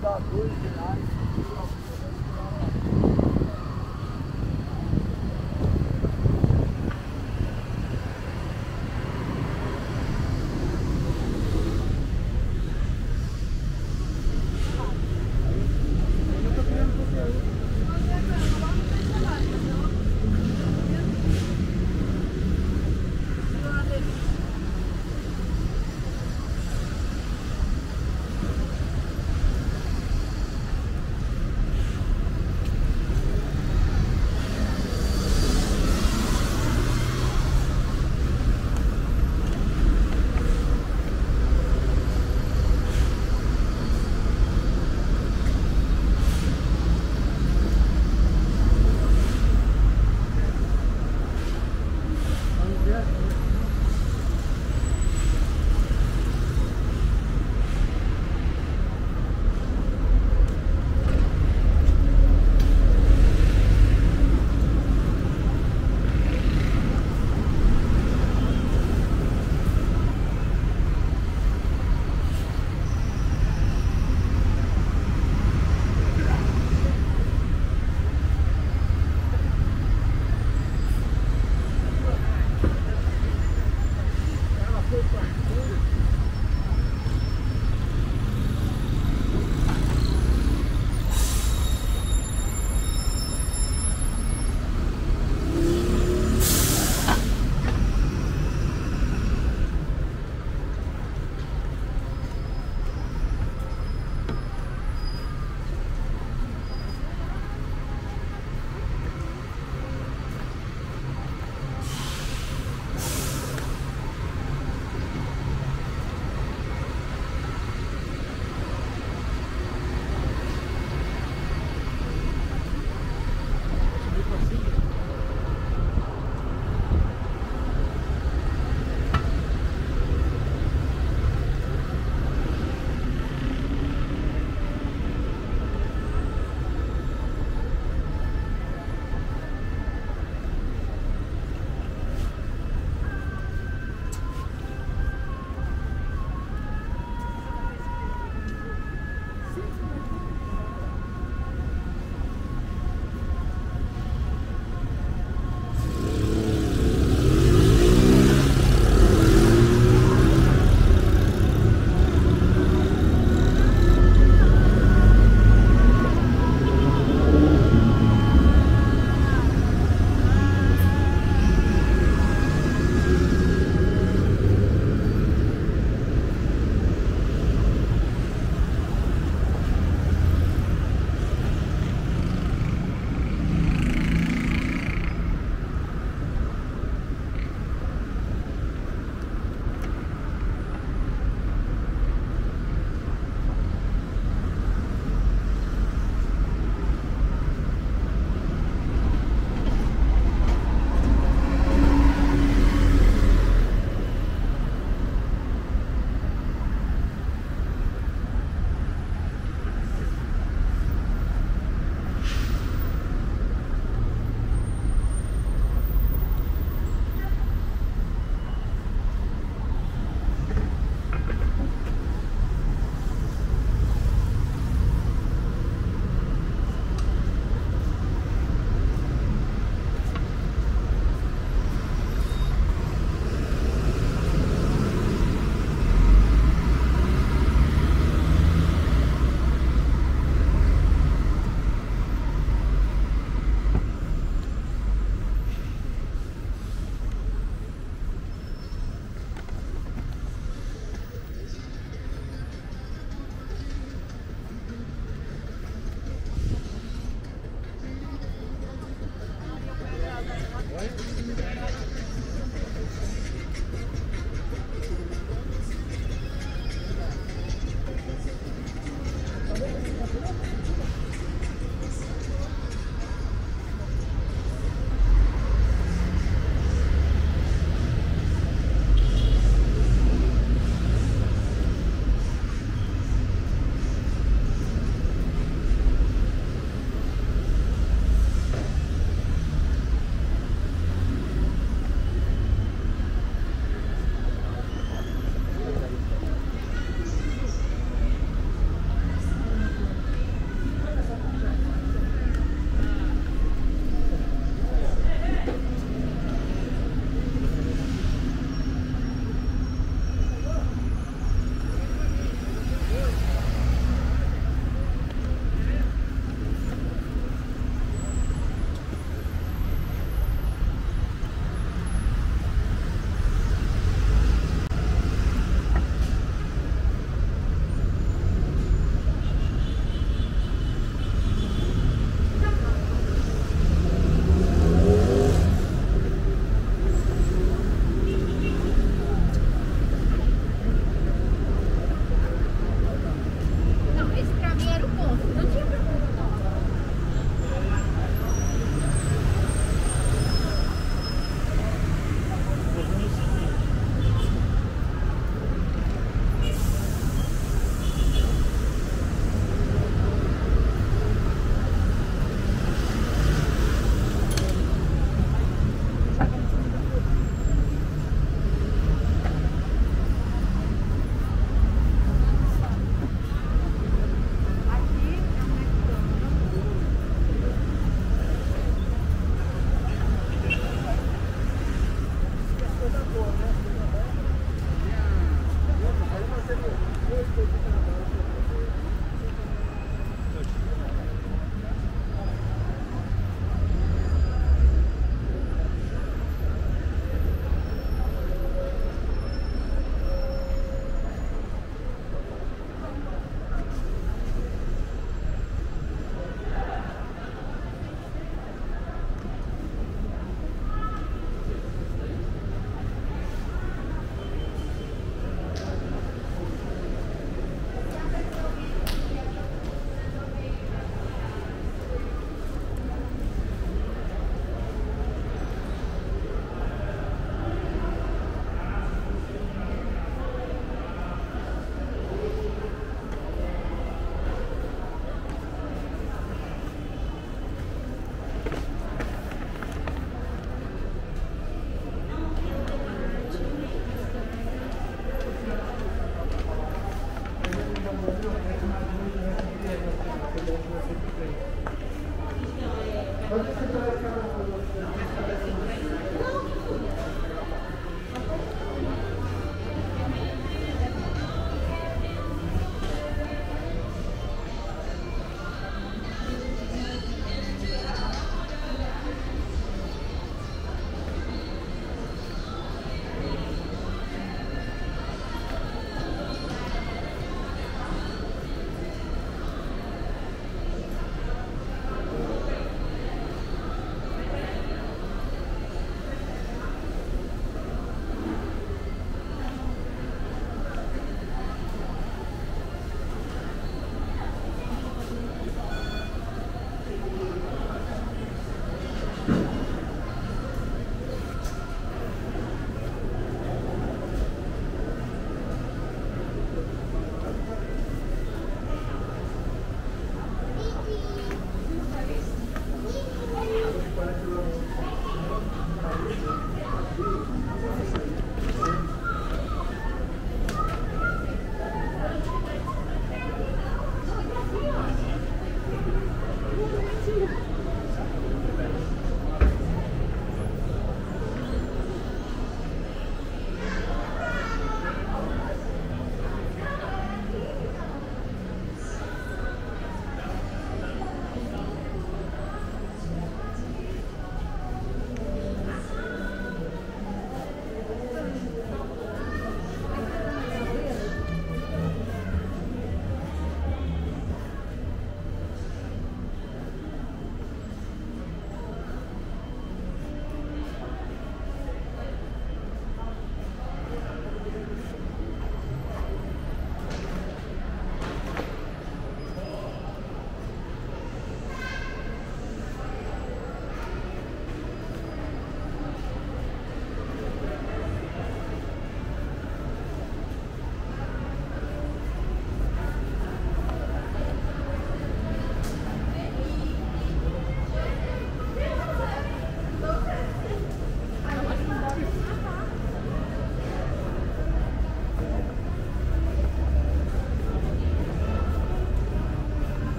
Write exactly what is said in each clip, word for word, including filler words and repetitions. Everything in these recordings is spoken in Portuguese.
você dá dois reais.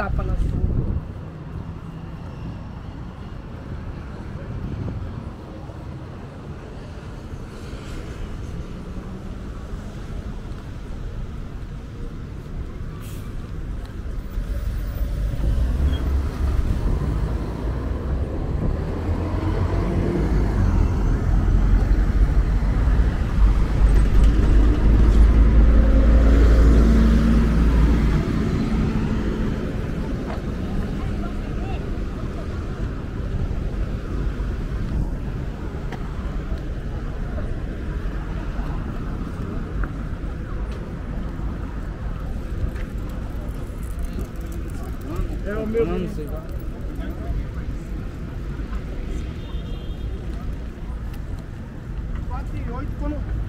tapa na sua. É o meu. Não sei. quatro e oito quando.